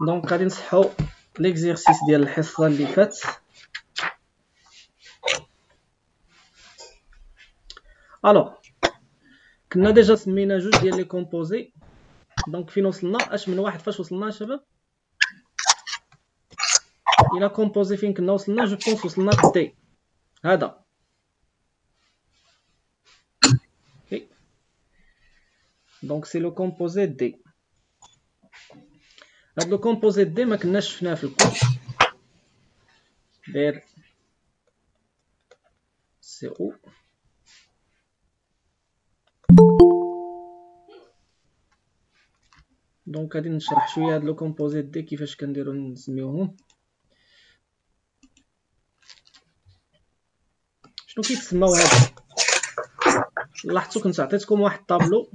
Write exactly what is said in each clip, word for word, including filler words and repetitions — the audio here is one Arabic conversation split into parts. دونك غادي نصحو ليكزيرسيس ديال الحصه اللي فاتت. الو كنا ديجا سمينا جوج ديال لي كومبوزي. دونك فين وصلنا؟ اش من واحد فاش وصلنا شباب؟ الى كومبوزي فين كنا وصلنا؟ جو بونس وصلنا لدي هذا. دونك سي لو كومبوزي دي. هاد لو كومبوزي دي ما كناش شفناه في الكورس. داير سي او دونك غادي نشرح شويه هاد لو كومبوزي دي كيفاش كنديرو نسميوهم. شنو كيتسماو هادو؟ لاحظتو كنت عطيتكم واحد الطابلو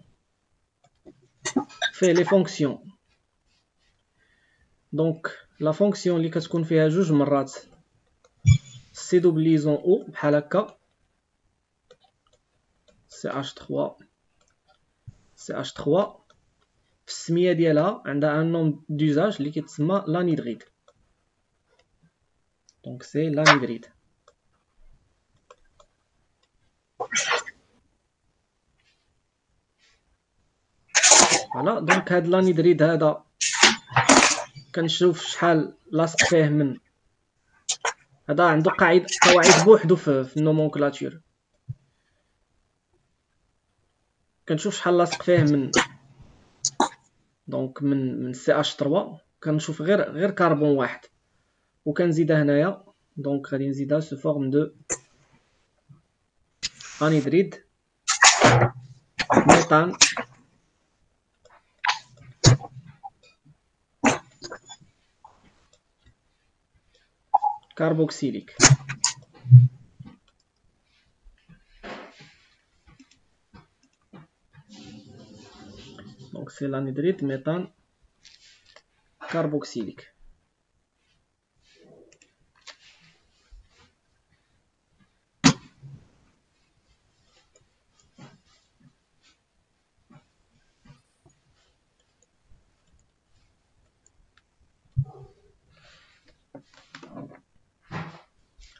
فيه لي فونكسيون. دونك لا فونكسيون اللي كتكون فيها جوج مرات سي دوبليزون او بحال هكا سي اش ثلاثة سي اش ثلاثة في السميه ديالها عندها ان نوم دوزاج اللي كيتسمى لانيدريد. دونك سي لانيدريد. فوالا دونك هاد لانيدريد هذا كنشوف شحال لاصق فيه من هذا. عنده قاعده قواعد بوحدو في النومونكلاتور. كنشوف شحال لاصق فيه من دونك من من سي اش ثلاثة كنشوف غير غير كربون واحد وكنزيدها هنايا. دونك غادي نزيدها سو فورم دو انيدريد ميثان. كاربوكسيليك. دونك سي لانيدريد ميثان كاربوكسيليك.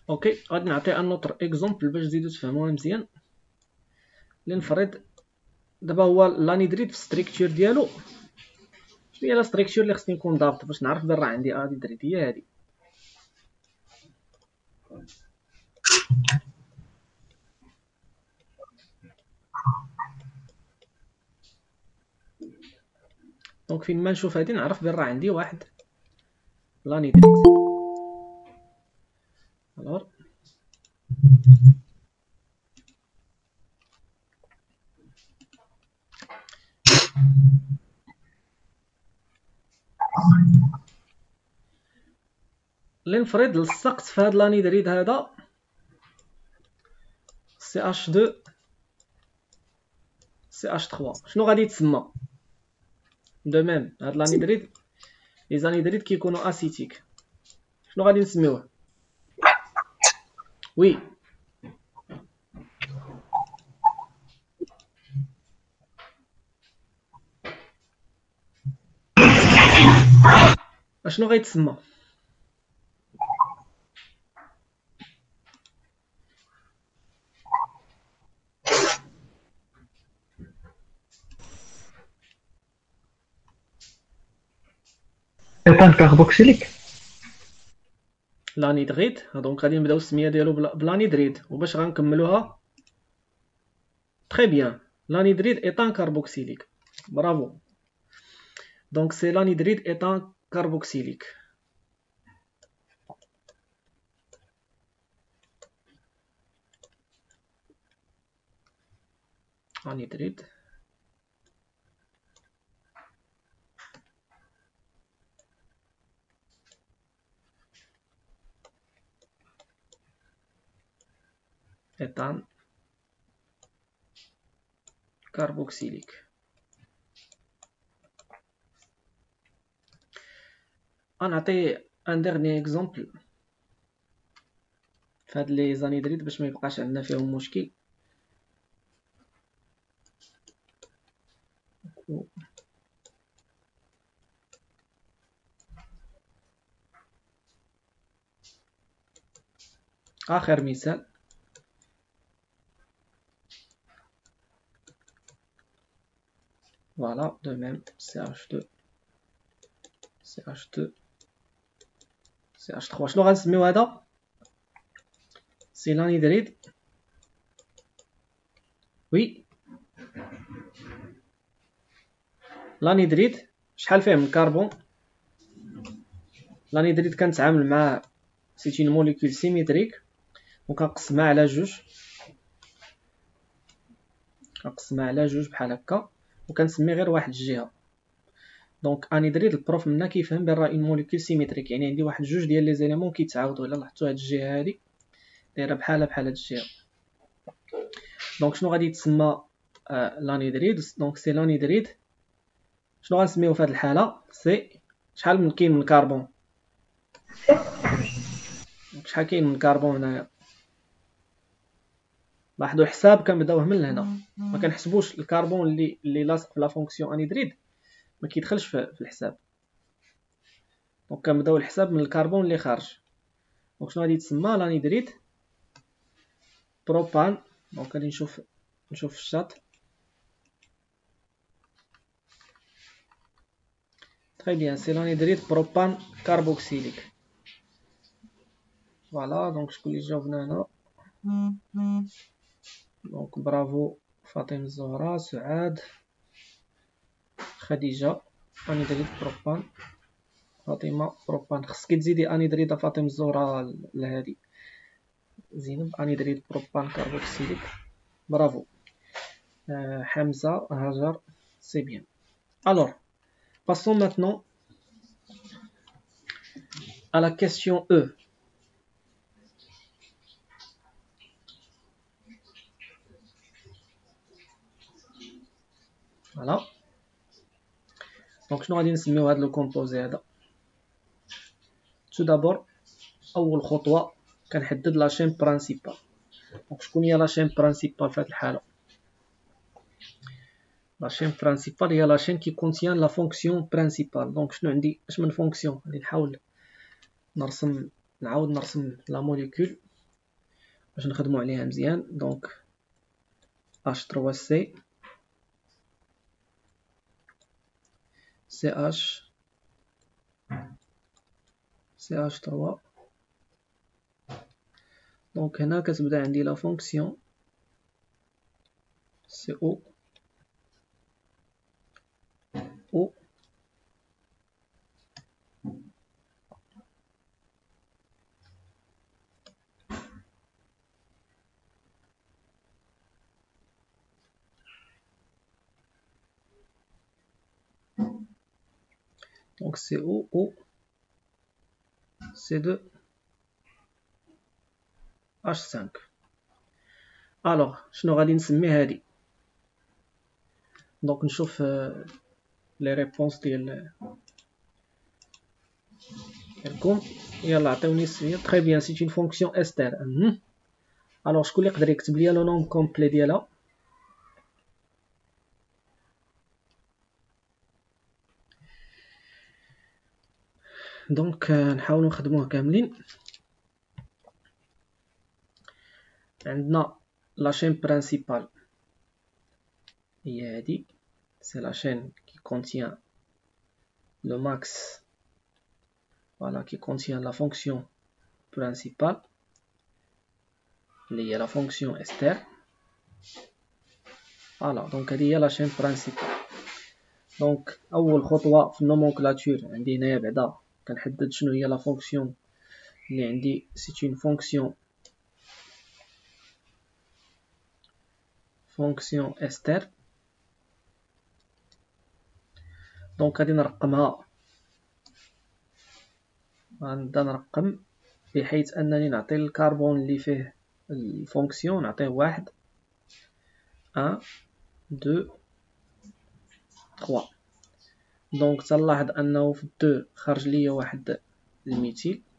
اوكي غادي نعطي ان اوتر اكزومبل باش تزيدو تفهموها مزيان. لنفرض دابا هو لانيدريد في الستركتور ديالو. شنو هي لا ستركتور اللي خصني نكون ضابط باش نعرف بان راه عندي انيدريد؟ هي هادي. دونك فين ما نشوف هادي نعرف بان راه عندي واحد لانيدريد. الور لنفرض لصقت في هاد لانيدريد هذا سي اش اثنين سي اش ثلاثة. شنو غادي تسمى؟ دو ميم هاد لانيدريد لي زانيدريد كيكونوا اسيتيك. شنو غادي نسميوه؟ وي اشنو غيتسمى؟ ميثان كاربوكسيليك لانيدريد. دونك غادي نبداو السميه ديالو بلانيدريد وباش غنكملوها تري بيان لانيدريد ايتان كاربوكسيليك. برافو. دونك سي لانيدريد ايتان كاربوكسيليك. انيدريد إيثان كاربوكسيليك. غنعطي ان ديرني اكزومبل فهاد لي زانيدريد باش ما يبقاش عندنا فيهم مشكل. آخر مثال، voilà, de même سي إتش اثنين سي إتش اثنين سي إتش ثلاثة. شنو غنسميو هذا؟ سيلانيدريد. وي لانيدريد شحال فيه من الكربون؟ لانيدريد كنتعامل مع سيتين موليكول سيميتريك وكنقسمها على جوج، كنقسمها على جوج بحال هكا وكنسمي غير واحد الجهه. دونك انيدريد البروف منا كيفهم بان راه اون موليكول سيميتريك، يعني عندي واحد جوج ديال لي زيليمون كيتعاودوا. الا لاحظتوا هاد الجهه هادي دايره بحالها بحال هاد الجهه. دونك شنو غادي يتسمى آه لانيدريد؟ دونك سي لانيدريد. شنو غنسميو في هاد الحاله؟ سي شحال من كاين من كربون، شحال كاين من كربون هنايا؟ لاحظوا الحساب كنبداوه من هنا، ما كنحسبوش الكربون اللي اللي لاصق في لا فونكسيون انيدريد ما كيدخلش في الحساب. دونك كنبداو الحساب من الكربون اللي خارج. دونك شنو غادي يتسمى لانيدريد؟ بروبان. دونك غادي نشوف نشوف الشاط. تري بيان، سي لانيدريد بروبان كاربوكسيليك. فوالا دونك شكون اللي جاوبنا هنا؟ دونك برافو فاطمة الزهراء، سعاد، خديجة. انيدريد بروبان، فاطمة بروبان. خصك تزيدي انيدريد فاطمة الزهراء لهادي. زينب انيدريد بروبان كاربوكسيليك، برافو. آه حمزة، هاجر، سي بيان. الوغ passons maintenant à la question E. Voilà. Donc, je vais vous dire le composé. Tout d'abord, أول خطوة كنحدد la chaîne principale. Donc, شكون هي la chaîne principale في هاد الحالة؟ La chaîne principale هي la chaîne qui contient la fonction principale. Donc, شنو عندي؟ اش من فونكسيون؟ غادي نحاول نرسم، نعاود نرسم لا موليكول باش نخدمو عليها مزيان. دونك إتش ثلاثة سي سي إتش سي إتش ثلاثة. دونك هنا كتبدا عندي لا فونكسيون سي أو او Donc c'est O, O, سي اثنين, إتش خمسة. Alors, شنو غادي نسمي هادي؟ دونك نشوف لي ريبونس ديال ديالكم. يلا عطيوني السميه. تري بيان، سي اون فونكسيون استر. الوغ شكون اللي يقدر يكتب ليا لو نوم كومبلي ديالها؟ دونك نحاولوا نخدموه كاملين. عندنا لا شين برينسيبال هي هادي، سي لا شين كي كونتيان لو ماكس، فوالا كي كونتيان لا فونكسيون برينسيبال اللي هي لا فونكسيون استر. فوالا دونك هادي هي لا شين برينسيبال. دونك اول خطوه في النومونكلاتور عندي هنايا بعدا كنحدد شنو هي لا فونكسيون اللي عندي. سي اون فونكسيون فونكسيون استر. دونك غادي نرقمها، غنبدا نرقم بحيث انني نعطي الكربون اللي فيه الفونكسيون نعطيه واحد، واحد اثنين ثلاثة. دونك تلاحظ انه في اثنين خرج ليا واحد الميتيل،